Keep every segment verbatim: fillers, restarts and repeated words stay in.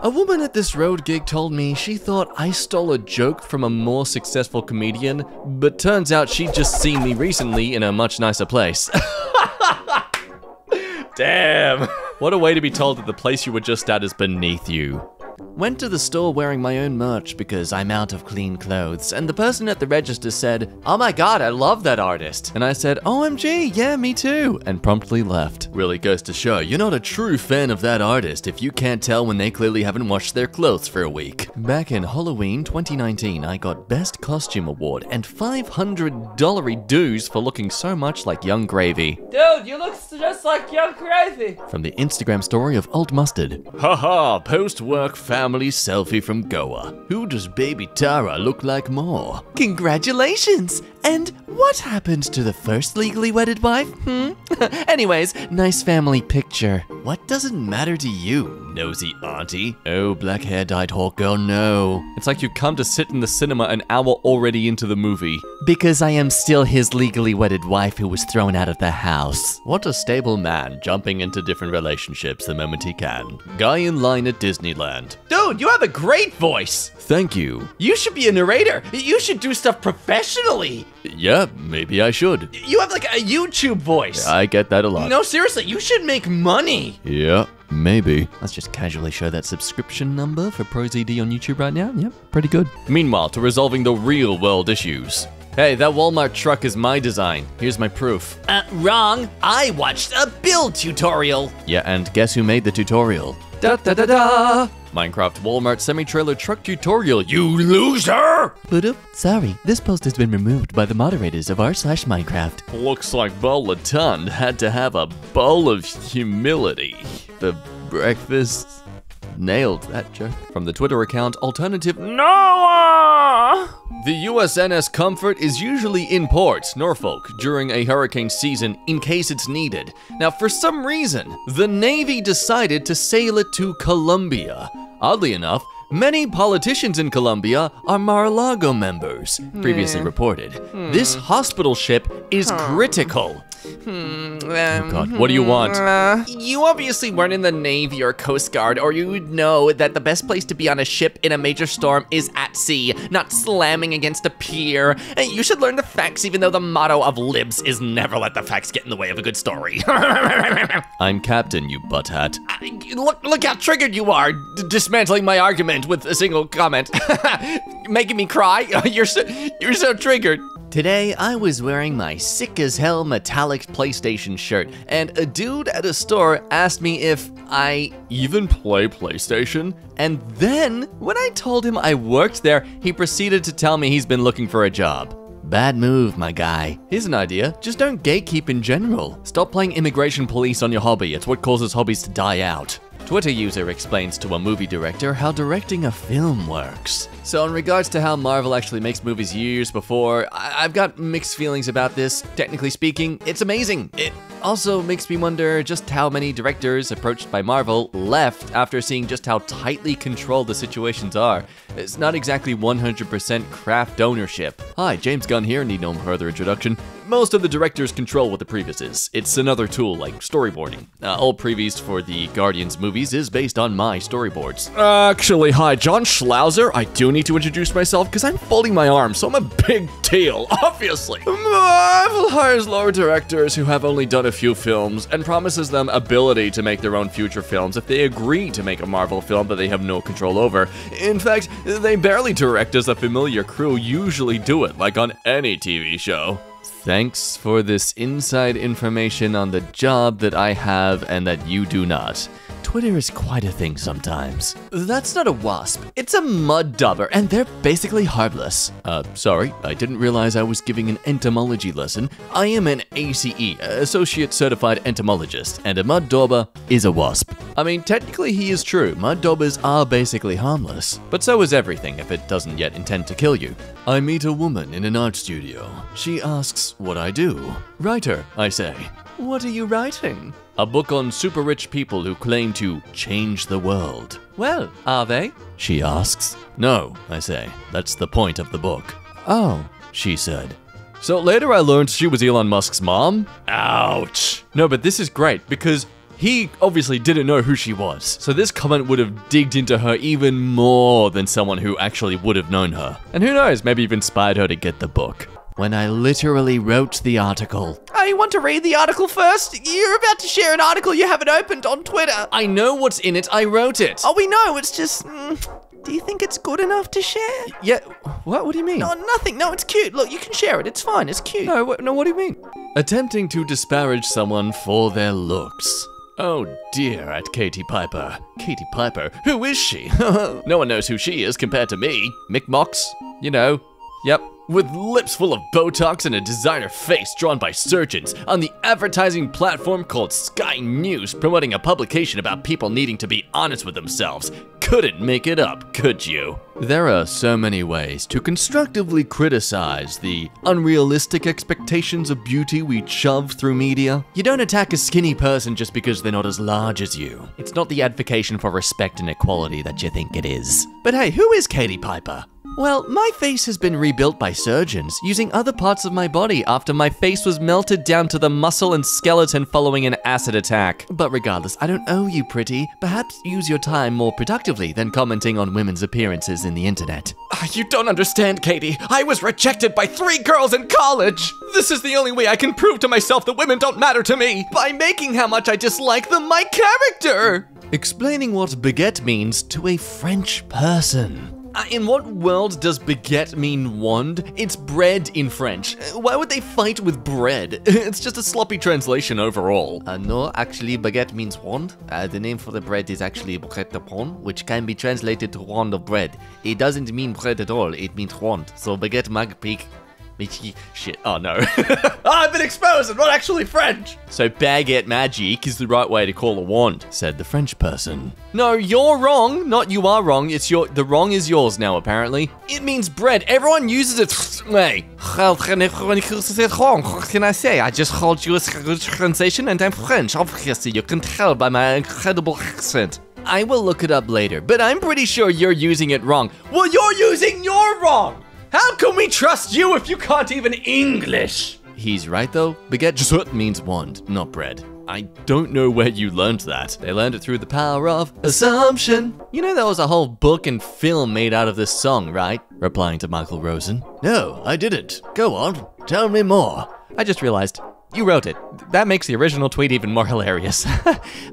A woman at this road gig told me she thought I stole a joke from a more successful comedian, but turns out she'd just seen me recently in a much nicer place. Damn! What a way to be told that the place you were just at is beneath you. Went to the store wearing my own merch because I'm out of clean clothes, and the person at the register said, "Oh my god, I love that artist." And I said, O M G, yeah, me too, and promptly left. Really goes to show, you're not a true fan of that artist if you can't tell when they clearly haven't washed their clothes for a week. Back in Halloween twenty nineteen, I got Best Costume Award and five hundred dollars dues for looking so much like Young Gravy. Dude, you look just like Young Gravy! From the Instagram story of Old Mustard. Haha, post-work family selfie from Goa. Who does baby Tara look like more? Congratulations! And what happened to the first legally wedded wife? Hmm? Anyways, nice family picture. What doesn't matter to you, nosy auntie? Oh, black hair dyed hawk girl, no. It's like you come to sit in the cinema an hour already into the movie. Because I am still his legally wedded wife who was thrown out of the house. What a stable man, jumping into different relationships the moment he can. Guy in line at Disneyland. Dude, you have a great voice! Thank you. You should be a narrator. You should do stuff professionally. Yeah, maybe I should. You have like a YouTube voice. I get that a lot. No, seriously, you should make money. Yeah, maybe. Let's just casually show that subscription number for ProZD on YouTube right now. Yep, pretty good. Meanwhile, to resolving the real world issues. Hey, that Walmart truck is my design. Here's my proof. Uh, wrong. I watched a build tutorial. Yeah, and guess who made the tutorial? Da da da da! Minecraft Walmart semi-trailer truck tutorial, you loser! Boodoo, sorry, this post has been removed by the moderators of r slash Minecraft. Looks like Ball-a-ton had to have a bowl of humility for breakfast. Nailed that joke. From the Twitter account, Alternative Noah! The U S N S Comfort is usually in port, Norfolk, during a hurricane season in case it's needed. Now, for some reason, the Navy decided to sail it to Colombia. Oddly enough, many politicians in Colombia are Mar-a-Lago members, previously reported. Mm. This hospital ship is huh. critical. Hmm, um, oh god, what do you want? Uh, you obviously weren't in the Navy or Coast Guard, or you would know that the best place to be on a ship in a major storm is at sea, not slamming against a pier. And you should learn the facts, even though the motto of libs is never let the facts get in the way of a good story. I'm captain, you butthat. Uh, look, look how triggered you are, d dismantling my argument with a single comment. Making me cry? you're, so, you're so triggered. Today, I was wearing my sick-as-hell metallic PlayStation shirt, and a dude at a store asked me if I even play PlayStation. And then, when I told him I worked there, he proceeded to tell me he's been looking for a job. Bad move, my guy. Here's an idea. Just don't gatekeep in general. Stop playing immigration police on your hobby. It's what causes hobbies to die out. Twitter user explains to a movie director how directing a film works. So in regards to how Marvel actually makes movies years before, I I've got mixed feelings about this. Technically speaking, it's amazing. It also makes me wonder just how many directors approached by Marvel left after seeing just how tightly controlled the situations are. It's not exactly one hundred percent craft ownership. Hi, James Gunn here, need no further introduction. Most of the directors control what the previous is. It's another tool like storyboarding. Uh, all previous for the Guardians movies is based on my storyboards. Actually, hi, John Schlauser. I do need to introduce myself because I'm folding my arm, so I'm a big deal, obviously. Marvel hires lower directors who have only done a few films and promises them ability to make their own future films if they agree to make a Marvel film that they have no control over. In fact, they barely direct as a familiar crew usually do it, like on any T V show. Thanks for this inside information on the job that I have and that you do not. Twitter is quite a thing sometimes. That's not a wasp, it's a mud dauber, and they're basically harmless. Uh, sorry, I didn't realize I was giving an entomology lesson. I am an A C E, Associate Certified Entomologist, and a mud dauber is a wasp. I mean, technically he is true, mud daubers are basically harmless. But so is everything if it doesn't yet intend to kill you. I meet a woman in an art studio. She asks what I do. Writer, I say. What are you writing? A book on super rich people who claim to change the world. Well, are they? She asks. No, I say. That's the point of the book. Oh, she said. So later I learned she was Elon Musk's mom. Ouch. No, but this is great because He obviously didn't know who she was, so this comment would have digged into her even more than someone who actually would have known her. And who knows, maybe you've inspired her to get the book. When I literally wrote the article. I want to read the article first. You're about to share an article you haven't opened on Twitter. I know what's in it. I wrote it. Oh, we know. It's just... Mm, do you think it's good enough to share? Yeah. What? What do you mean? No, nothing. No, it's cute. Look, you can share it. It's fine. It's cute. No, no, what do you mean? Attempting to disparage someone for their looks. Oh dear, at Katie Piper. Katie Piper? Who is she? No one knows who she is compared to me. Mick Mox? You know. Yep. With lips full of Botox and a designer face drawn by surgeons on the advertising platform called Sky News, promoting a publication about people needing to be honest with themselves. Couldn't make it up, could you? There are so many ways to constructively criticize the unrealistic expectations of beauty we shove through media. You don't attack a skinny person just because they're not as large as you. It's not the advocation for respect and equality that you think it is. But hey, who is Katie Piper? Well, my face has been rebuilt by surgeons using other parts of my body after my face was melted down to the muscle and skeleton following an acid attack. But regardless, I don't owe you, pretty. Perhaps use your time more productively than commenting on women's appearances in the internet. You don't understand, Katie. I was rejected by three girls in college. This is the only way I can prove to myself that women don't matter to me, by making how much I dislike them my character. Explaining what baguette means to a French person. In what world does baguette mean wand? It's bread in French. Why would they fight with bread? It's just a sloppy translation overall. Uh, no, actually baguette means wand. Uh, the name for the bread is actually baguette de pain, which can be translated to wand of bread. It doesn't mean bread at all, it means wand. So baguette magpique. Shit, oh no. Oh, I've been exposed, I'm not actually French. So baguette magique is the right way to call a wand, said the French person. No, you're wrong, not you are wrong, it's your, the wrong is yours now apparently. It means bread, everyone uses it. Can I say, I just hold you a translation and I'm French, obviously you can tell by my incredible accent. I will look it up later, but I'm pretty sure you're using it wrong. Well, you're using your wrong. How can we trust you if you can't even English? He's right though, baguette means wand, not bread. I don't know where you learned that. They learned it through the power of assumption. You know there was a whole book and film made out of this song, right? Replying to Michael Rosen. No, I didn't. Go on, tell me more. I just realized, you wrote it. That makes the original tweet even more hilarious.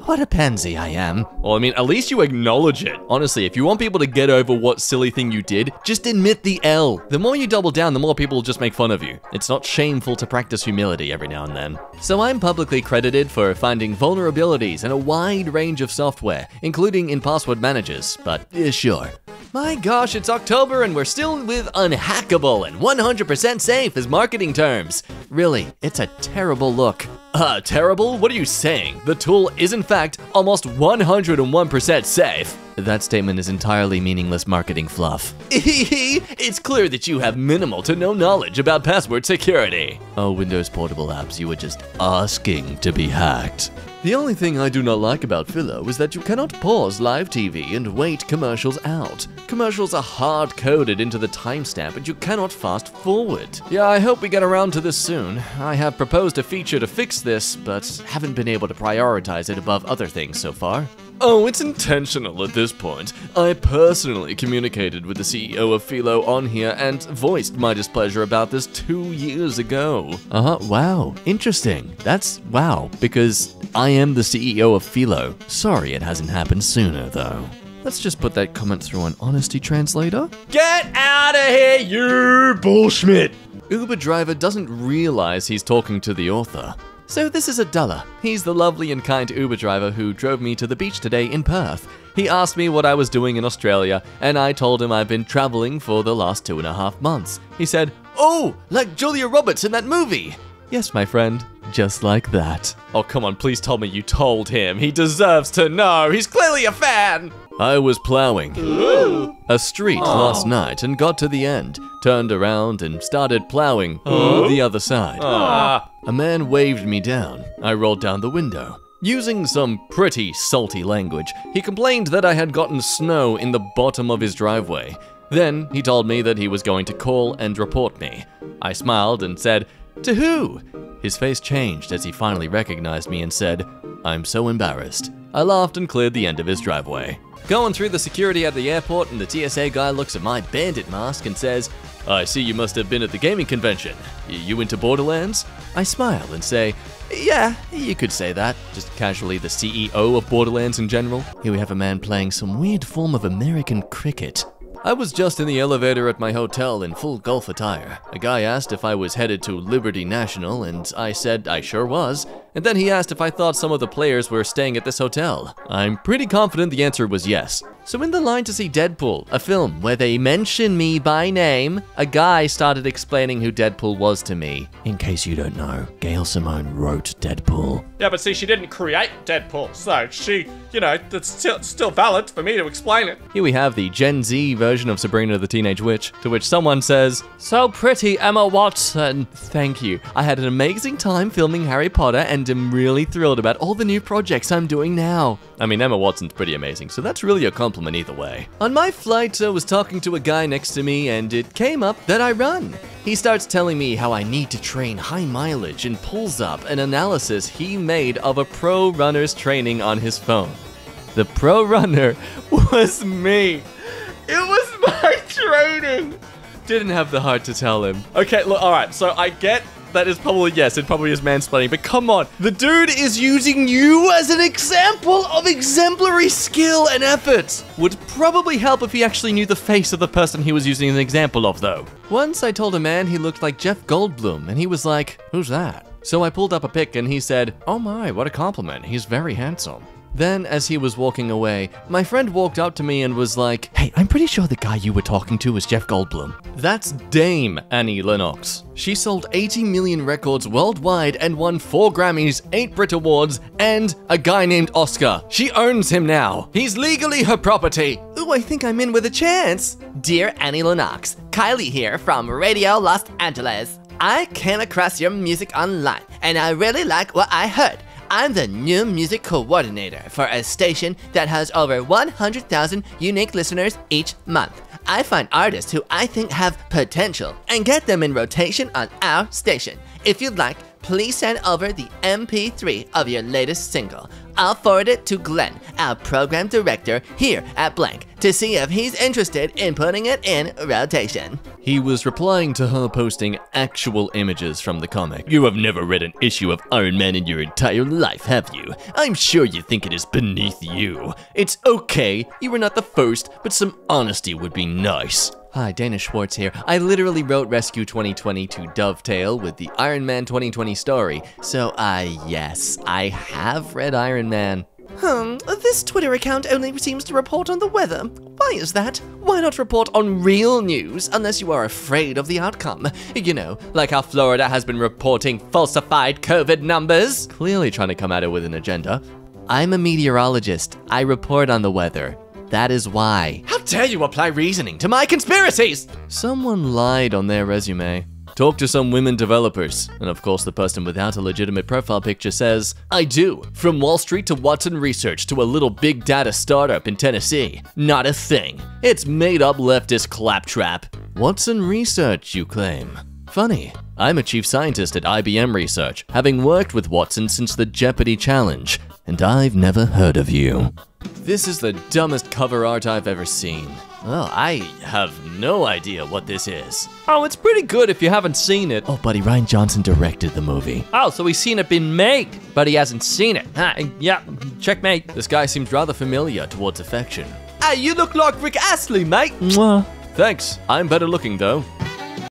What a pansy I am. Well, I mean, at least you acknowledge it. Honestly, if you want people to get over what silly thing you did, just admit the L. The more you double down, the more people will just make fun of you. It's not shameful to practice humility every now and then. So I'm publicly credited for finding vulnerabilities in a wide range of software, including in password managers, but yeah, sure. My gosh, it's October and we're still with unhackable and one hundred percent safe as marketing terms. Really, it's a terrible look. Uh, terrible? What are you saying? The tool is in fact almost one hundred one percent safe. That statement is entirely meaningless marketing fluff. It's clear that you have minimal to no knowledge about password security. Oh, Windows Portable apps, you were just asking to be hacked. The only thing I do not like about Philo is that you cannot pause live T V and wait commercials out. Commercials are hard-coded into the timestamp and you cannot fast forward. Yeah, I hope we get around to this soon. I have proposed a feature to fix this, but haven't been able to prioritize it above other things so far. Oh, it's intentional at this point. I personally communicated with the C E O of Philo on here and voiced my displeasure about this two years ago. Uh-huh, wow, interesting. That's wow, because I am the C E O of Philo. Sorry it hasn't happened sooner though. Let's just put that comment through an honesty translator. Get out of here, you bullshit! Uber driver doesn't realize he's talking to the author. So this is Abdullah. He's the lovely and kind Uber driver who drove me to the beach today in Perth. He asked me what I was doing in Australia, and I told him I've been traveling for the last two and a half months. He said, "Oh, like Julia Roberts in that movie." Yes, my friend, just like that. Oh, come on, please tell me you told him. He deserves to know. He's clearly a fan. I was plowing Ooh. a street Aww. last night and got to the end, turned around and started plowing Aww. the other side. Aww. A man waved me down. I rolled down the window. Using some pretty salty language, he complained that I had gotten snow in the bottom of his driveway. Then he told me that he was going to call and report me. I smiled and said, "To who?" His face changed as he finally recognized me and said, I'm so embarrassed. I laughed and cleared the end of his driveway. Going through the security at the airport, and the T S A guy looks at my bandit mask and says, I see you must have been at the gaming convention. You into Borderlands? I smile and say, yeah, you could say that. Just casually the C E O of Borderlands in general. Here we have a man playing some weird form of American cricket. I was just in the elevator at my hotel in full golf attire. A guy asked if I was headed to Liberty National, and I said I sure was, and then he asked if I thought some of the players were staying at this hotel. I'm pretty confident the answer was yes. So in the line to see Deadpool, a film where they mention me by name, a guy started explaining who Deadpool was to me. In case you don't know, Gail Simone wrote Deadpool. Yeah, but see, she didn't create Deadpool, so she, you know, it's still, still valid for me to explain it. Here we have the Gen Z version of Sabrina the Teenage Witch, to which someone says, so pretty, Emma Watson. Thank you. I had an amazing time filming Harry Potter and am really thrilled about all the new projects I'm doing now. I mean, Emma Watson's pretty amazing, so that's really a compliment either way. On my flight, I was talking to a guy next to me and it came up that I run. He starts telling me how I need to train high mileage and pulls up an analysis he made of a pro runner's training on his phone. The pro runner was me. It was my training! Didn't have the heart to tell him. Okay, look, alright, so I get that is probably, yes, it probably is mansplaining, but come on. The dude is using you as an example of exemplary skill and effort. Would probably help if he actually knew the face of the person he was using an example of, though. Once I told a man he looked like Jeff Goldblum, and he was like, who's that? So I pulled up a pic and he said, oh my, what a compliment, he's very handsome. Then, as he was walking away, my friend walked up to me and was like, hey, I'm pretty sure the guy you were talking to was Jeff Goldblum. That's Dame Annie Lennox. She sold eighty million records worldwide and won four Grammys, eight Brit Awards, and a guy named Oscar. She owns him now. He's legally her property. Ooh, I think I'm in with a chance. Dear Annie Lennox, Kylie here from Radio Los Angeles. I came across your music online, and I really like what I heard. I'm the new music coordinator for a station that has over one hundred thousand unique listeners each month. I find artists who I think have potential and get them in rotation on our station. If you'd like, please send over the M P three of your latest single. I'll forward it to Glenn, our program director here at Blank, to see if he's interested in putting it in rotation. He was replying to her posting actual images from the comic. You have never read an issue of Iron Man in your entire life, have you? I'm sure you think it is beneath you. It's okay, you were not the first, but some honesty would be nice. Hi, Dana Schwartz here. I literally wrote Rescue twenty twenty to dovetail with the Iron Man twenty twenty story, so uh, yes, I have read Iron Man. Hmm, this Twitter account only seems to report on the weather. Why is that? Why not report on real news unless you are afraid of the outcome? You know, like how Florida has been reporting falsified COVID numbers. Clearly trying to come at it with an agenda. I'm a meteorologist. I report on the weather. That is why. How dare you apply reasoning to my conspiracies! Someone lied on their resume. Talk to some women developers. And of course, the person without a legitimate profile picture says, I do. From Wall Street to Watson Research to a little big data startup in Tennessee. Not a thing. It's made up leftist claptrap. Watson Research, you claim. Funny. I'm a chief scientist at I B M Research, having worked with Watson since the Jeopardy challenge. And I've never heard of you. This is the dumbest cover art I've ever seen. Oh, I have no idea what this is. Oh, it's pretty good if you haven't seen it. Oh, buddy, Ryan Johnson directed the movie. Oh, so he's seen it been made, but he hasn't seen it. Huh, yeah, checkmate. This guy seems rather familiar towards affection. Hey, you look like Rick Astley, mate. Mwah. Thanks, I'm better looking though.